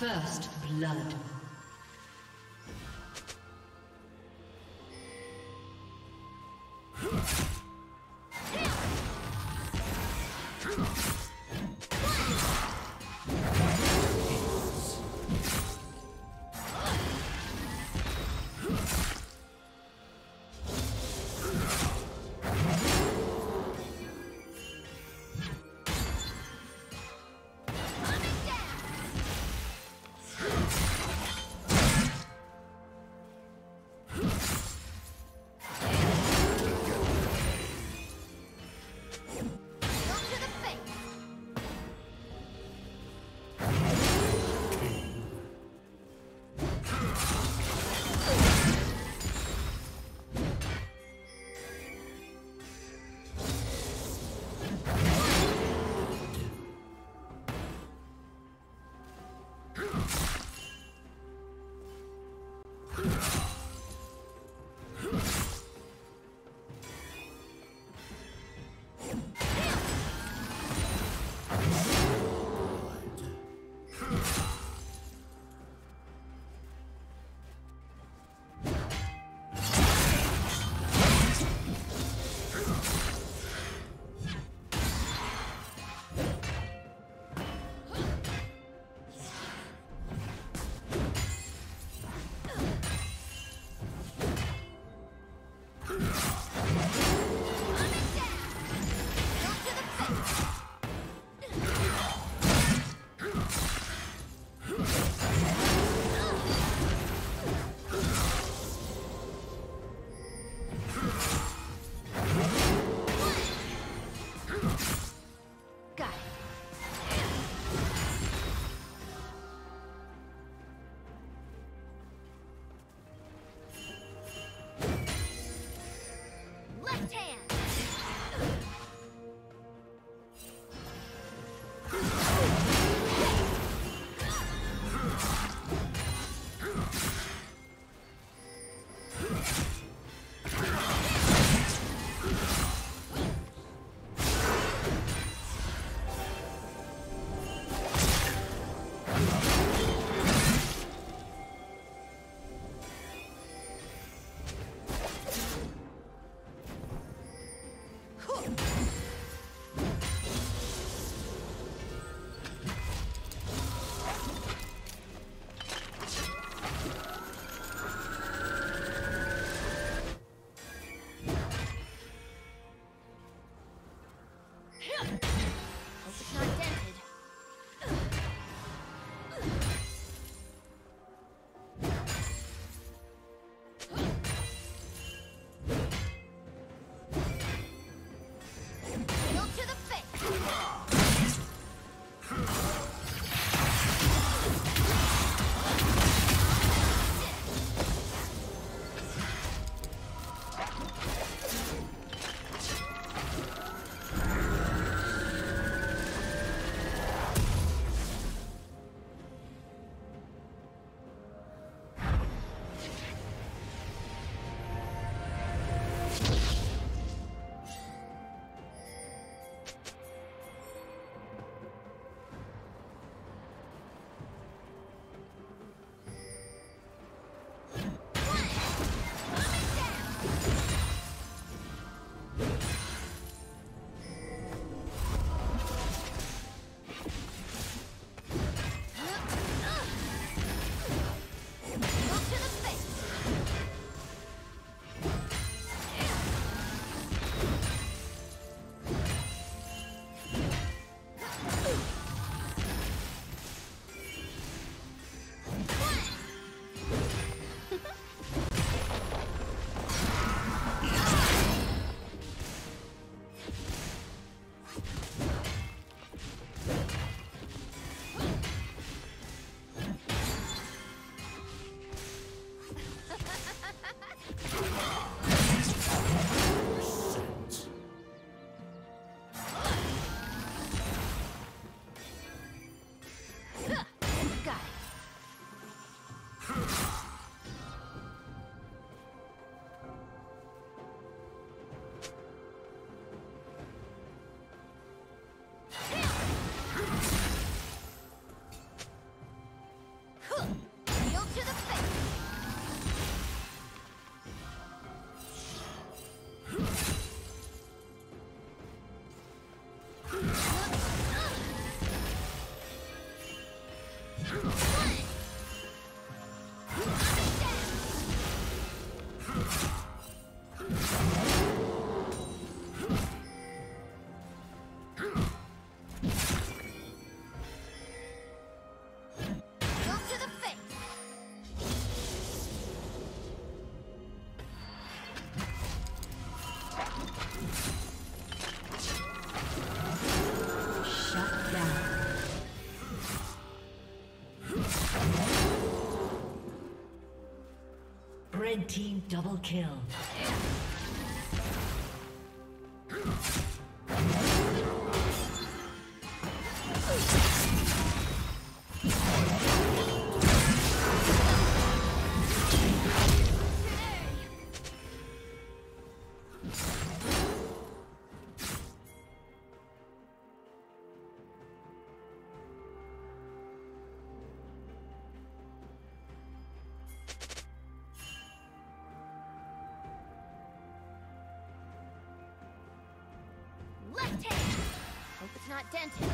First blood. Red team double kill. Hope it's not dented.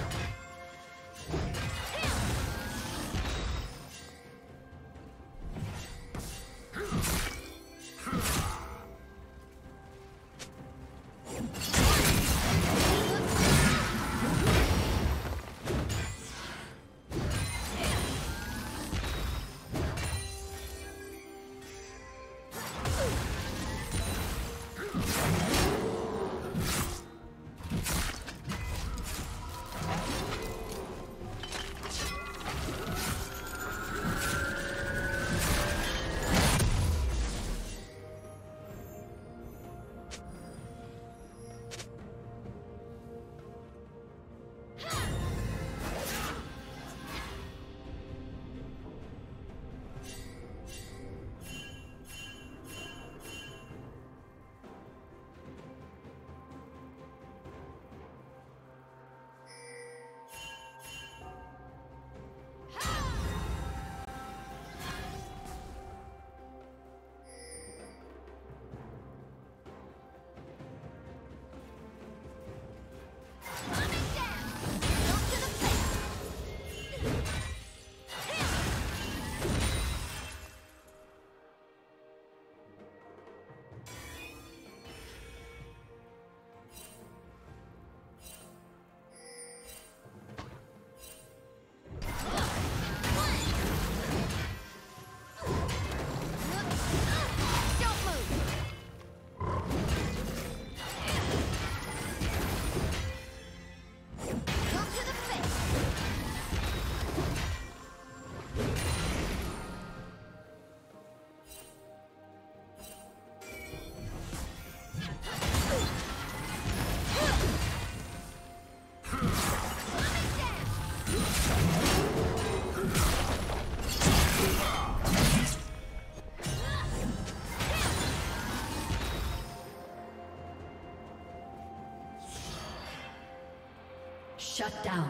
Shut down.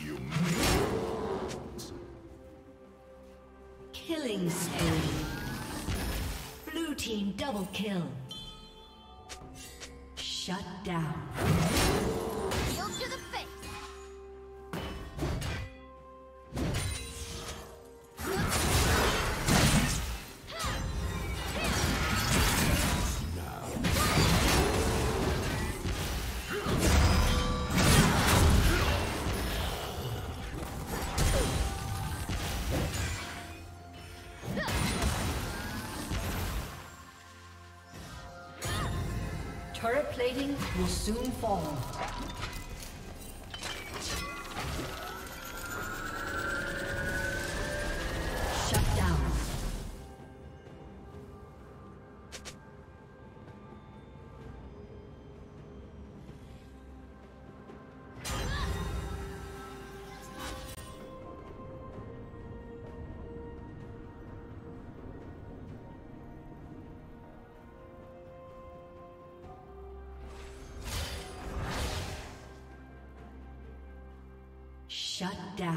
You Killing spree. Blue team double kill. Shut down. Kill to the face. Turret plating will soon fall. Shut down. Shut down.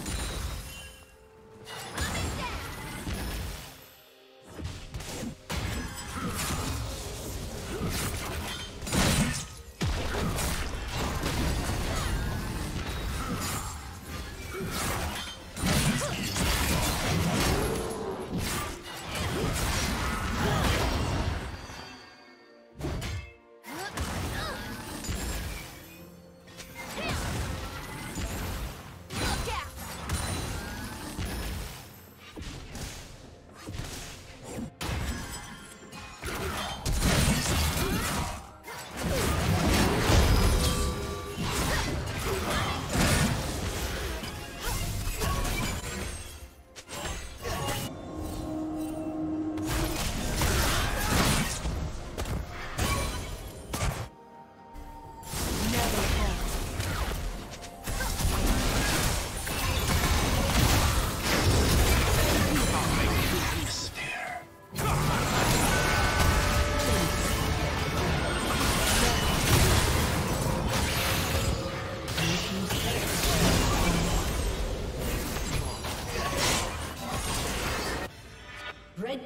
Red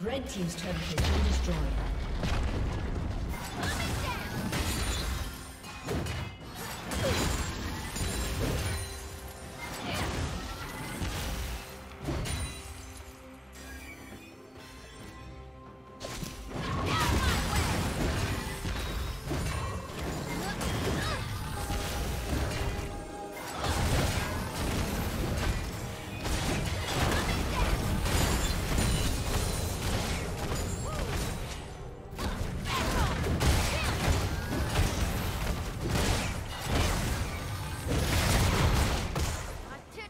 Red team's turret has been destroyed.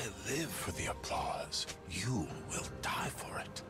I live for the applause. You will die for it.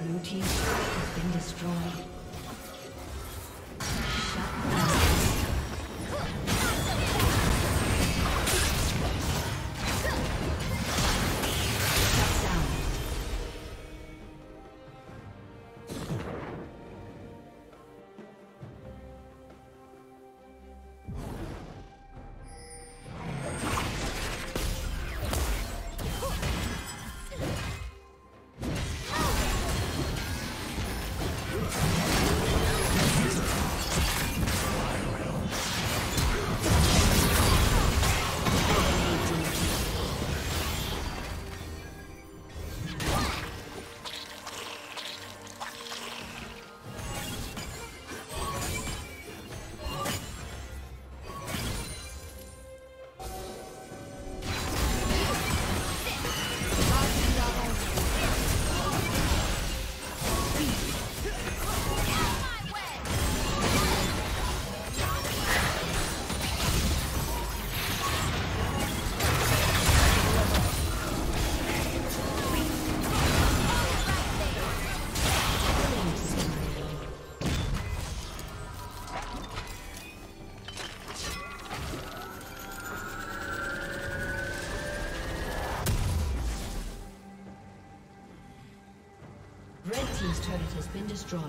Blue team has been destroyed. team's turret has been destroyed.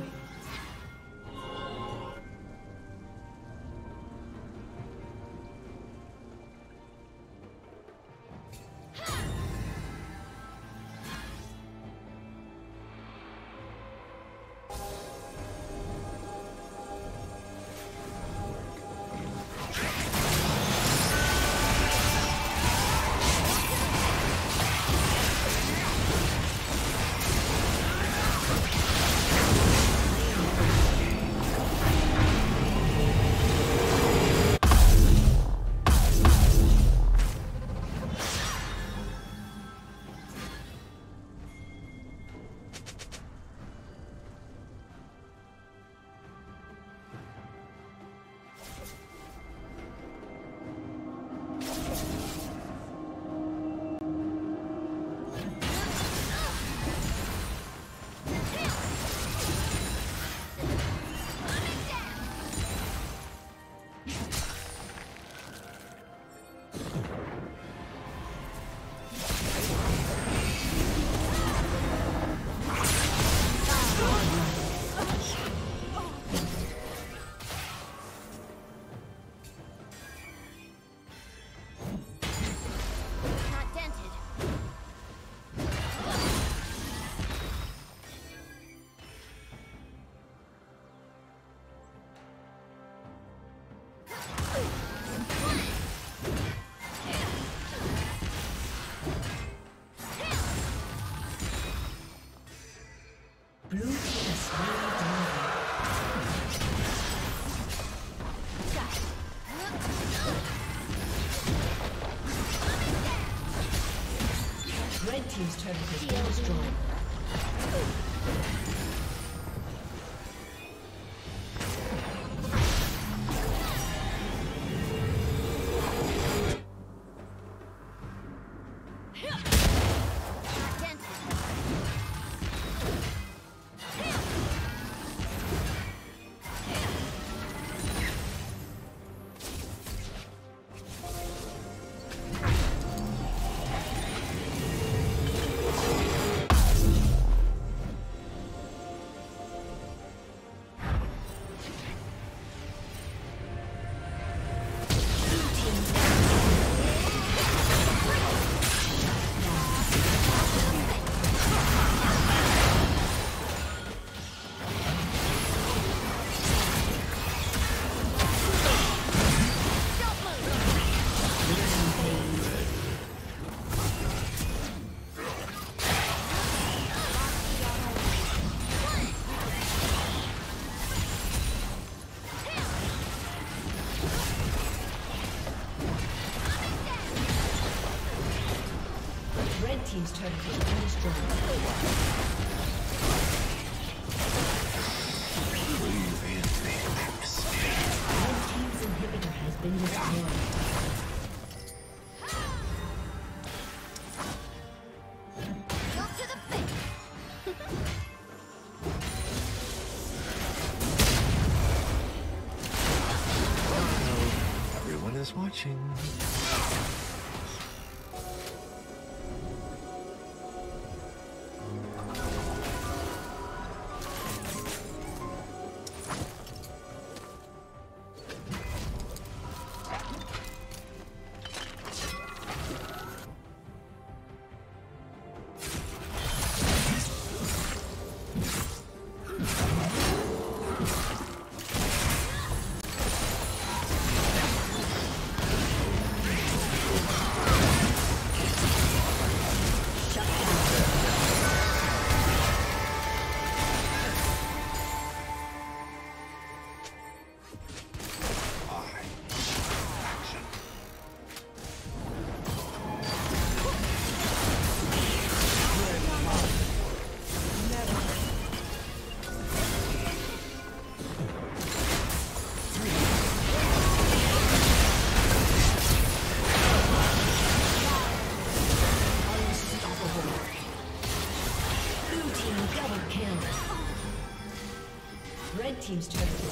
Team's turret has been destroyed. Leave in the atmosphere. Red team's inhibitor has been destroyed. Team's turn.